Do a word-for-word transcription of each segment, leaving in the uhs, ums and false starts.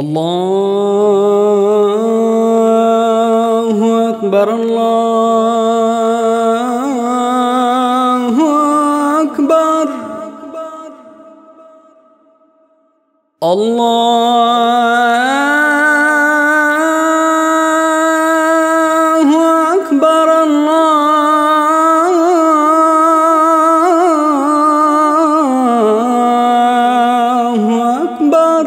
الله أكبر الله أكبر الله أكبر الله أكبر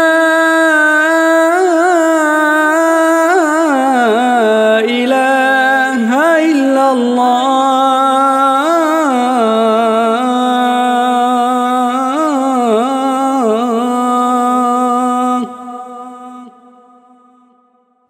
إله إلا الله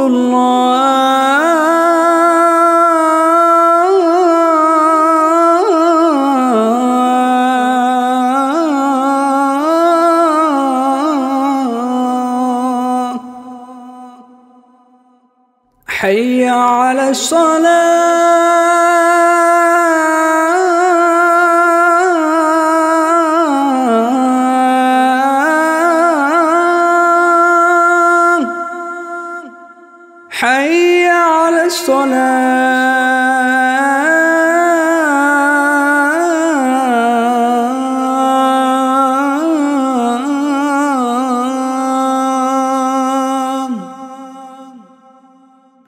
الله حي على الصلاة حي على الصلاة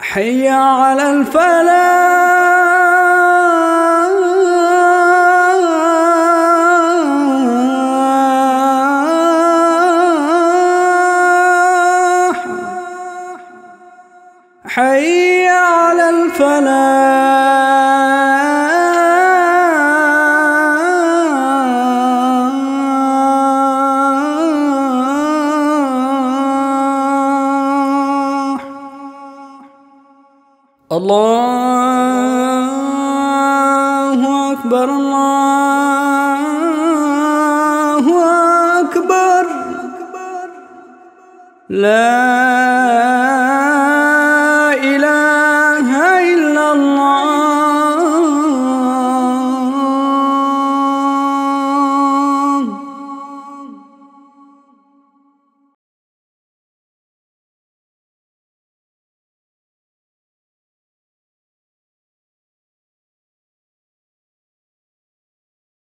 حي على الفلاح حي على الفلاح الله أكبر الله أكبر لا